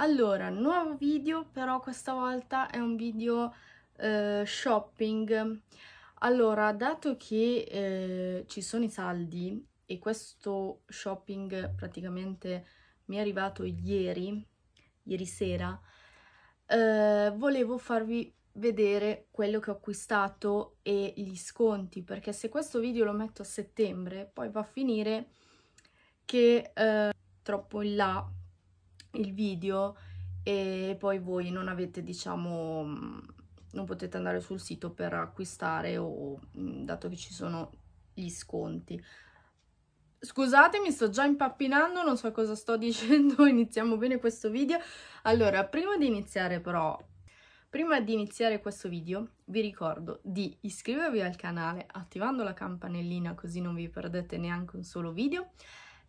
Allora, nuovo video, però questa volta è un video shopping. Allora, dato che ci sono i saldi e questo shopping praticamente mi è arrivato ieri sera, volevo farvi vedere quello che ho acquistato e gli sconti, perché se questo video lo metto a settembre poi va a finire che troppo in là il video e poi voi non avete, diciamo, non potete andare sul sito per acquistare, o dato che ci sono gli sconti. Scusate, mi sto già impappinando, non so cosa sto dicendo. Iniziamo bene questo video. Allora, prima di iniziare questo video vi ricordo di iscrivervi al canale attivando la campanellina, così non vi perdete neanche un solo video,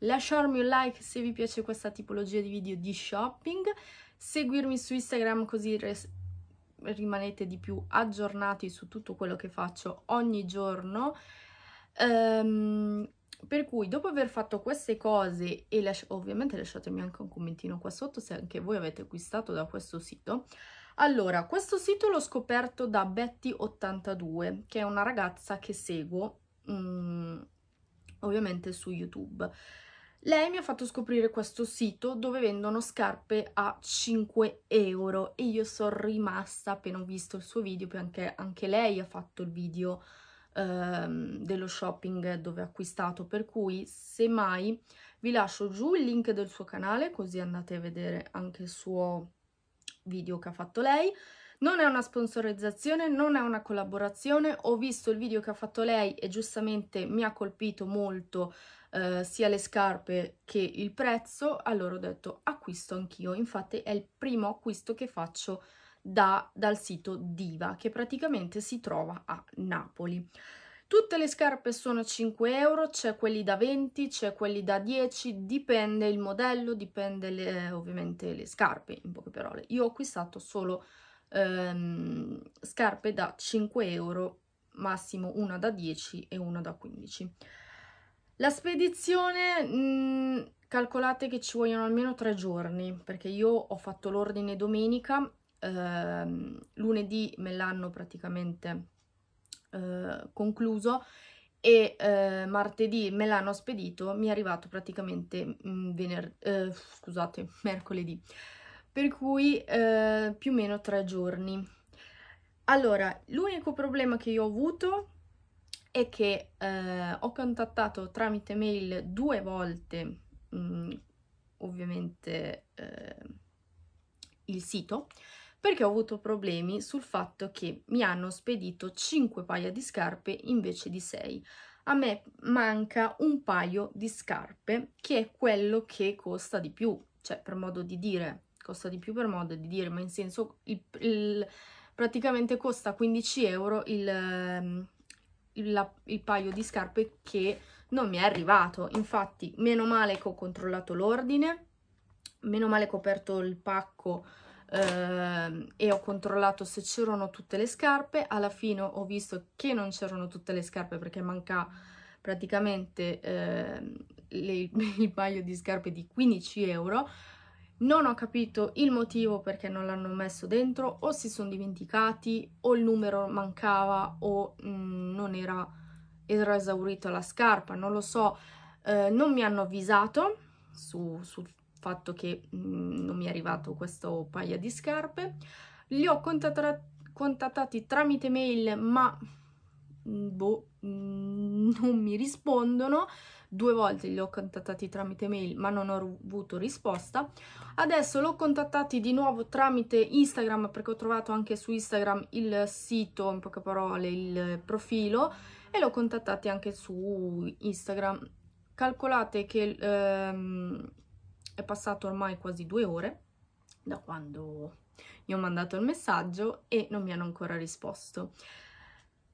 lasciarmi un like se vi piace questa tipologia di video di shopping, seguirmi su Instagram così rimanete di più aggiornati su tutto quello che faccio ogni giorno. Per cui, dopo aver fatto queste cose, e ovviamente lasciatemi anche un commentino qua sotto se anche voi avete acquistato da questo sito. Allora, questo sito l'ho scoperto da Betty82, che è una ragazza che seguo ovviamente su YouTube. Lei mi ha fatto scoprire questo sito dove vendono scarpe a 5 euro, e io sono rimasta appena ho visto il suo video, perché anche lei ha fatto il video dello shopping dove ha acquistato. Per cui, semmai, vi lascio giù il link del suo canale, così andate a vedere anche il suo video che ha fatto lei. Non è una sponsorizzazione, non è una collaborazione. Ho visto il video che ha fatto lei e giustamente mi ha colpito molto sia le scarpe che il prezzo. Allora ho detto, acquisto anch'io. Infatti è il primo acquisto che faccio dal sito Diva, che praticamente si trova a Napoli. Tutte le scarpe sono 5 euro, c'è quelli da 20, c'è quelli da 10, dipende il modello, dipende ovviamente le scarpe, in poche parole. Io ho acquistato solo scarpe da 5 euro, massimo una da 10 e una da 15. La spedizione, calcolate che ci vogliono almeno 3 giorni, perché io ho fatto l'ordine domenica. Lunedì me l'hanno praticamente concluso, e martedì me l'hanno spedito, mi è arrivato praticamente mercoledì, per cui più o meno 3 giorni. Allora, l'unico problema che io ho avuto è che ho contattato tramite mail 2 volte ovviamente il sito, perché ho avuto problemi sul fatto che mi hanno spedito 5 paia di scarpe invece di 6. A me manca un paio di scarpe, che è quello che costa di più, cioè, per modo di dire, costa di più per modo di dire, ma in senso, praticamente costa 15 euro il paio di scarpe che non mi è arrivato. Infatti, meno male che ho controllato l'ordine, meno male che ho aperto il pacco e ho controllato se c'erano tutte le scarpe. Alla fine ho visto che non c'erano tutte le scarpe, perché manca praticamente il paio di scarpe di 15 euro. Non ho capito il motivo perché non l'hanno messo dentro, o si sono dimenticati, o il numero mancava, o non era esaurita la scarpa, non lo so. Non mi hanno avvisato sul fatto che non mi è arrivato questo paio di scarpe. Li ho contattati tramite mail, ma boh, non mi rispondono. 2 volte li ho contattati tramite mail, ma non ho avuto risposta. Adesso l'ho contattati di nuovo tramite Instagram, perché ho trovato anche su Instagram il sito, in poche parole il profilo, e l'ho contattati anche su Instagram. Calcolate che è passato ormai quasi 2 ore da quando gli ho mandato il messaggio e non mi hanno ancora risposto.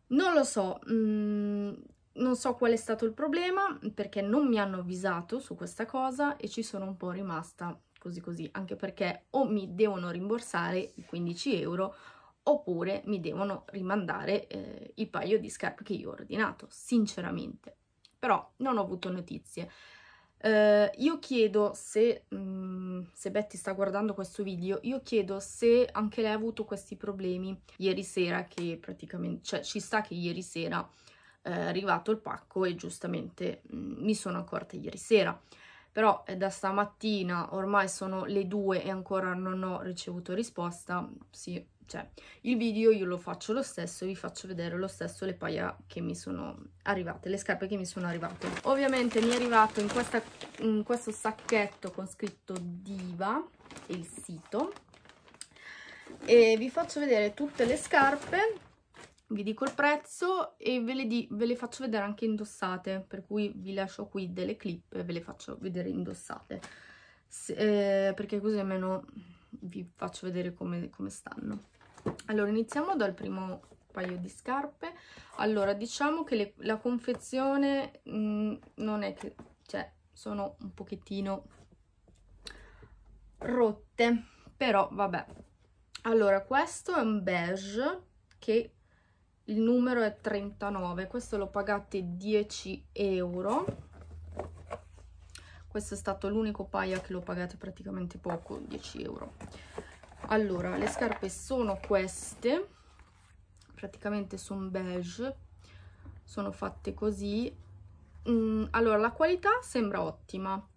Non lo so, non so qual è stato il problema, perché non mi hanno avvisato su questa cosa e ci sono un po' rimasta così, anche perché o mi devono rimborsare i 15 euro oppure mi devono rimandare il paio di scarpe che io ho ordinato, sinceramente. Però non ho avuto notizie. Io chiedo se, se Betty sta guardando questo video, io chiedo se anche lei ha avuto questi problemi ieri sera, che praticamente, cioè ci sta che ieri sera è arrivato il pacco e giustamente mi sono accorta ieri sera, però è da stamattina, ormai sono le 2 e ancora non ho ricevuto risposta. Sì, cioè il video io lo faccio lo stesso, vi faccio vedere lo stesso le paia che mi sono arrivate, le scarpe che mi sono arrivate. Ovviamente mi è arrivato in questo sacchetto con scritto Diva e il sito, e vi faccio vedere tutte le scarpe, vi dico il prezzo e ve le faccio vedere anche indossate, per cui vi lascio qui delle clip e ve le faccio vedere indossate, perché così almeno vi faccio vedere come stanno. Allora, iniziamo dal primo paio di scarpe. Allora, diciamo che la confezione non è che, cioè, sono un pochettino rotte, però vabbè. Allora, questo è un beige che il numero è 39, questo l'ho pagato 10 euro. Questo è stato l'unico paio che l'ho pagato praticamente poco, 10 euro. Allora, le scarpe sono queste, praticamente sono beige, sono fatte così. Allora, la qualità sembra ottima.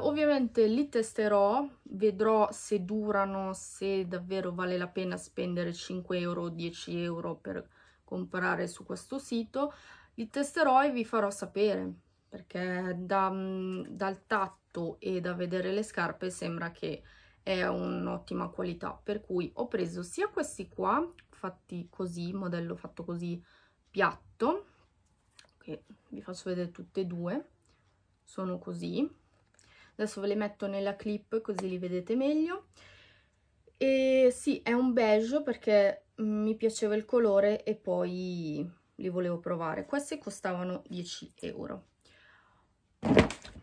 Ovviamente li testerò, vedrò se durano, se davvero vale la pena spendere 5 euro o 10 euro per comprare su questo sito. Li testerò e vi farò sapere, perché dal tatto e da vedere le scarpe sembra che è un'ottima qualità, per cui ho preso sia questi qua, fatti così, modello fatto così piatto, che vi faccio vedere tutte e due, sono così, adesso ve le metto nella clip così li vedete meglio. E sì, è un beige perché mi piaceva il colore e poi li volevo provare. Queste costavano 10 euro.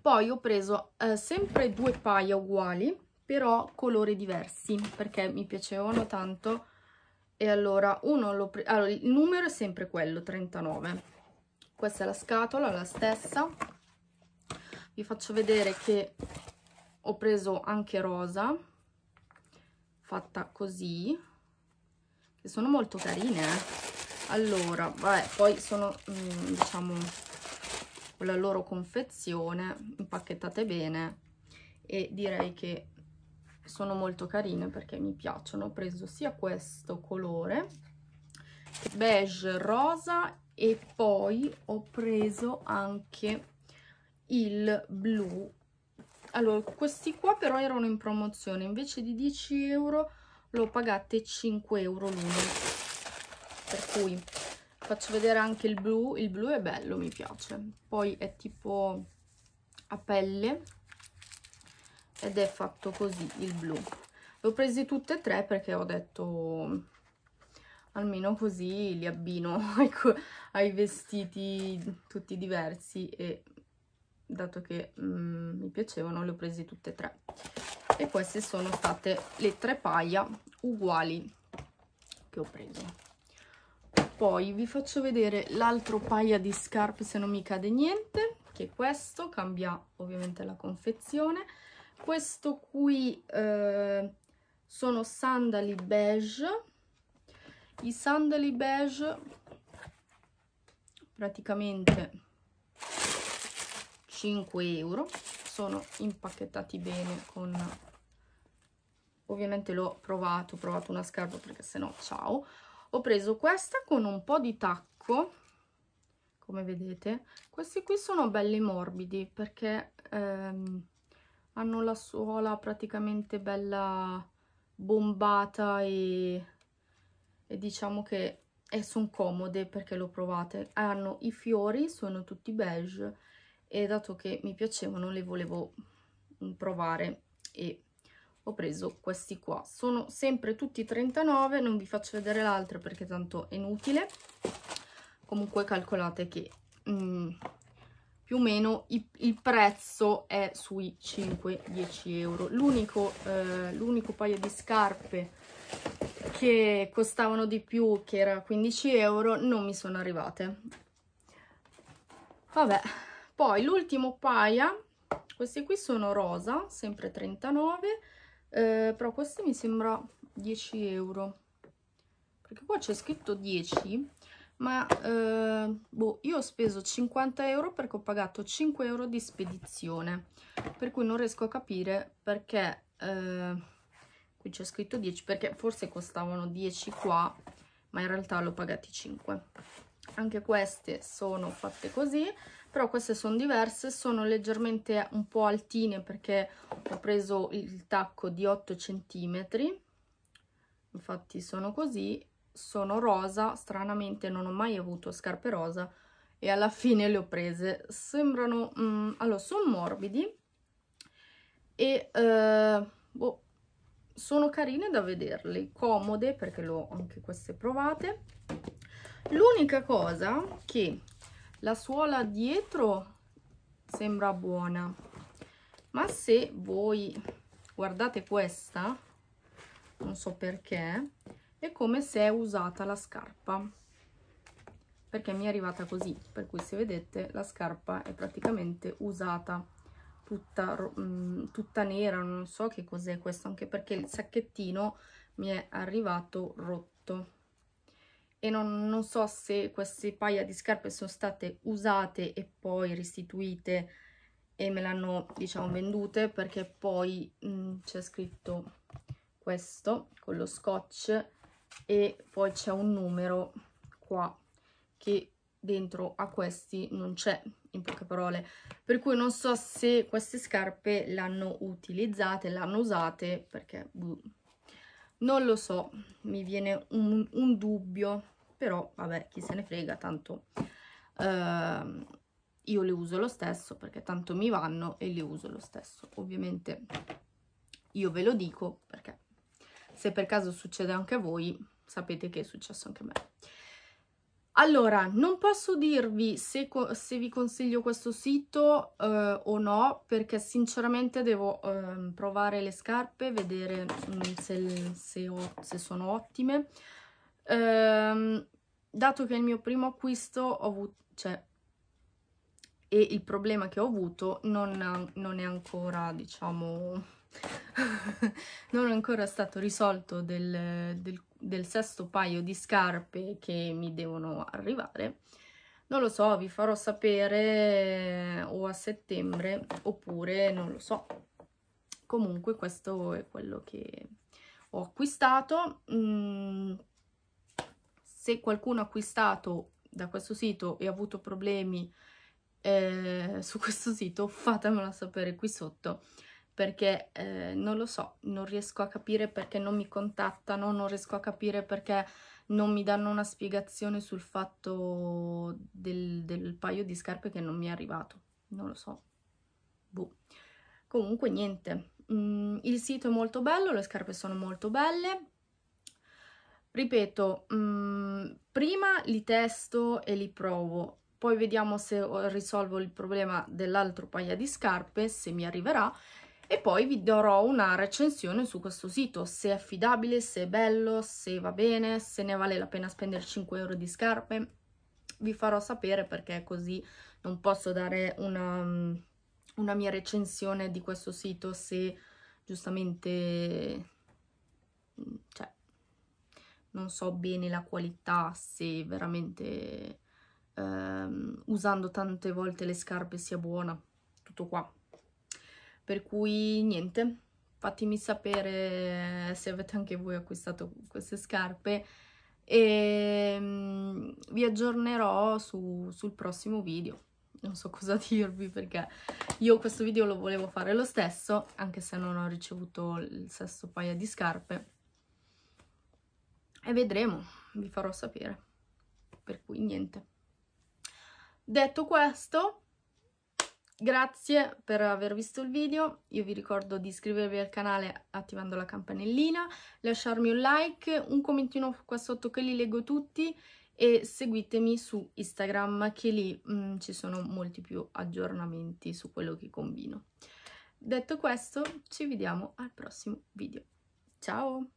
Poi ho preso sempre due paia uguali, però colori diversi, perché mi piacevano tanto. E allora, allora il numero è sempre quello, 39. Questa è la scatola, la stessa. Vi faccio vedere che ho preso anche rosa, fatta così, che sono molto carine. Allora, vabbè, poi sono, diciamo, con la loro confezione, impacchettate bene, e direi che sono molto carine perché mi piacciono. Ho preso sia questo colore beige rosa e poi ho preso anche il blu. Allora, questi qua però erano in promozione, invece di 10 euro l'ho pagate 5 euro l'uno, per cui faccio vedere anche il blu è bello, mi piace. Poi è tipo a pelle ed è fatto così il blu. L'ho presi tutte e tre perché ho detto almeno così li abbino ai vestiti tutti diversi, e dato che mi piacevano le ho presi tutte e tre. E queste sono state le tre paia uguali che ho preso. Poi vi faccio vedere l'altro paia di scarpe, se non mi cade niente, che è questo, cambia ovviamente la confezione. Questo qui sono sandali beige. I sandali beige praticamente 5 euro, sono impacchettati bene con... Ovviamente l'ho provato, ho provato una scarpa perché sennò ciao. Ho preso questa con un po' di tacco, come vedete. Questi qui sono belli morbidi perché hanno la suola praticamente bella bombata e diciamo che sono comode perché lo provate. Hanno i fiori, sono tutti beige e dato che mi piacevano le volevo provare e ho preso questi qua, sono sempre tutti 39, non vi faccio vedere l'altro perché tanto è inutile. Comunque calcolate che più o meno il prezzo è sui 5-10 euro. L'unico paio di scarpe che costavano di più, che era 15 euro, non mi sono arrivate. Vabbè, poi l'ultimo paio Questi qui sono rosa, sempre 39, però questi mi sembra 10 euro, perché qua c'è scritto 10, ma boh, io ho speso 50 euro perché ho pagato 5 euro di spedizione, per cui non riesco a capire perché qui c'è scritto 10, perché forse costavano 10 qua, ma in realtà l'ho pagati 5. Anche queste sono fatte così, però queste sono diverse, sono leggermente un po' altine perché ho preso il tacco di 8 cm, infatti sono così, sono rosa, stranamente non ho mai avuto scarpe rosa e alla fine le ho prese, sembrano allora sono morbidi e boh, sono carine da vederle, comode perché le ho anche queste provate. L'unica cosa che la suola dietro sembra buona, ma se voi guardate questa, non so perché, è come se è usata la scarpa, perché mi è arrivata così, per cui se vedete la scarpa è praticamente usata, tutta nera, non so che cos'è questo, anche perché il sacchettino mi è arrivato rotto e non so se queste paia di scarpe sono state usate e poi restituite e me l'hanno, diciamo, vendute, perché poi c'è scritto questo con lo scotch e poi c'è un numero qua che dentro a questi non c'è, in poche parole, per cui non so se queste scarpe l'hanno utilizzate, l'hanno usate, perché non lo so, mi viene un dubbio, però vabbè, chi se ne frega, tanto io le uso lo stesso, perché tanto mi vanno e le uso lo stesso. Ovviamente io ve lo dico perché se per caso succede anche a voi, sapete che è successo anche a me. Allora, non posso dirvi se vi consiglio questo sito o no, perché sinceramente devo provare le scarpe, vedere se sono ottime. Dato che è il mio primo acquisto, e il problema che ho avuto non è ancora, diciamo... non è ancora stato risolto del sesto paio di scarpe che mi devono arrivare. Non lo so, vi farò sapere o a settembre oppure non lo so. Comunque questo è quello che ho acquistato. Se qualcuno ha acquistato da questo sito e ha avuto problemi su questo sito, fatemelo sapere qui sotto, perché non lo so, non riesco a capire perché non mi contattano, non riesco a capire perché non mi danno una spiegazione sul fatto del paio di scarpe che non mi è arrivato, non lo so, boh. Comunque niente, il sito è molto bello, le scarpe sono molto belle, ripeto, prima li testo e li provo, poi vediamo se risolvo il problema dell'altro paio di scarpe, se mi arriverà, e poi vi darò una recensione su questo sito, se è affidabile, se è bello, se va bene, se ne vale la pena spendere 5 euro di scarpe. Vi farò sapere, perché così non posso dare una mia recensione di questo sito se giustamente, cioè, non so bene la qualità, se veramente usando tante volte le scarpe sia buona, tutto qua. Per cui niente, fatemi sapere se avete anche voi acquistato queste scarpe e vi aggiornerò sul prossimo video. Non so cosa dirvi, perché io questo video lo volevo fare lo stesso, anche se non ho ricevuto il sesto paio di scarpe. E vedremo, vi farò sapere. Per cui niente. Detto questo... grazie per aver visto il video, io vi ricordo di iscrivervi al canale attivando la campanellina, lasciarmi un like, un commentino qua sotto che li leggo tutti, e seguitemi su Instagram che lì ci sono molti più aggiornamenti su quello che combino. Detto questo, ci vediamo al prossimo video. Ciao!